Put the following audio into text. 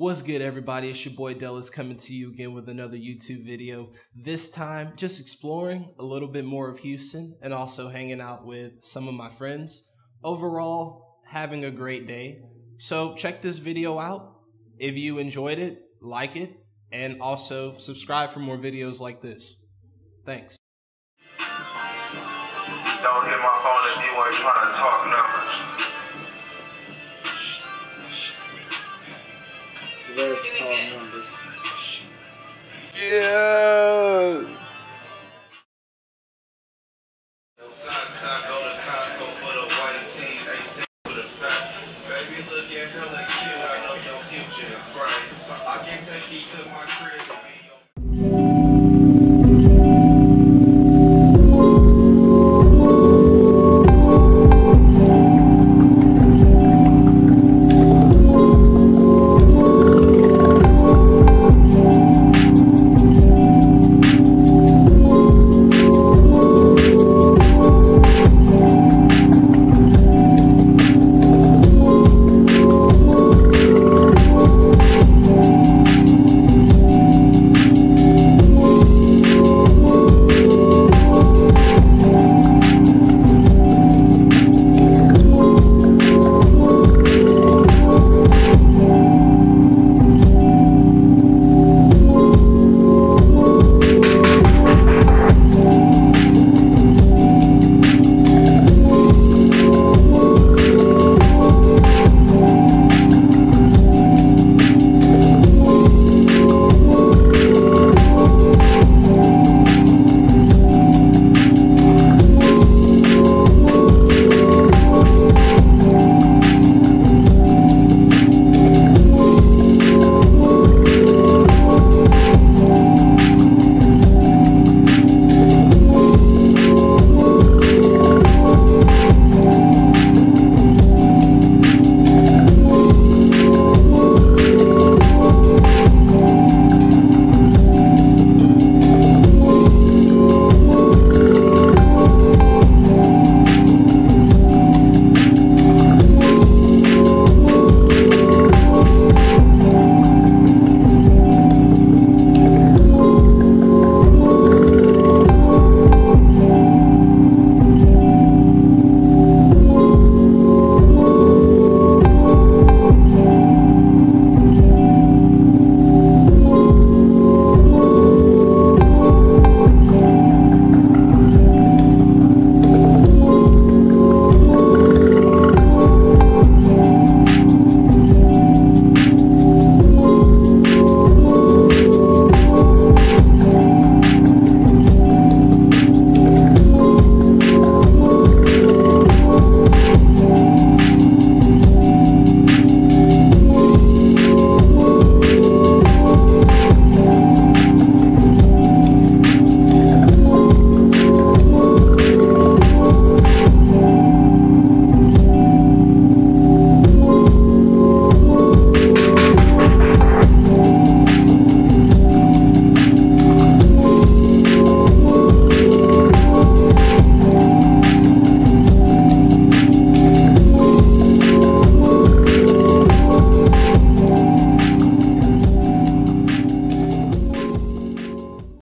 What's good, everybody? It's your boy Delles coming to you again with another YouTube video. This time, just exploring a little bit more of Houston and also hanging out with some of my friends. Overall, having a great day. So check this video out. If you enjoyed it, like it, and also subscribe for more videos like this. Thanks. Don't hit my phone if you ain't trying to talk numbers. Yeah. Baby, look at her, look cute. I know your future is bright. I can't take you to my crib.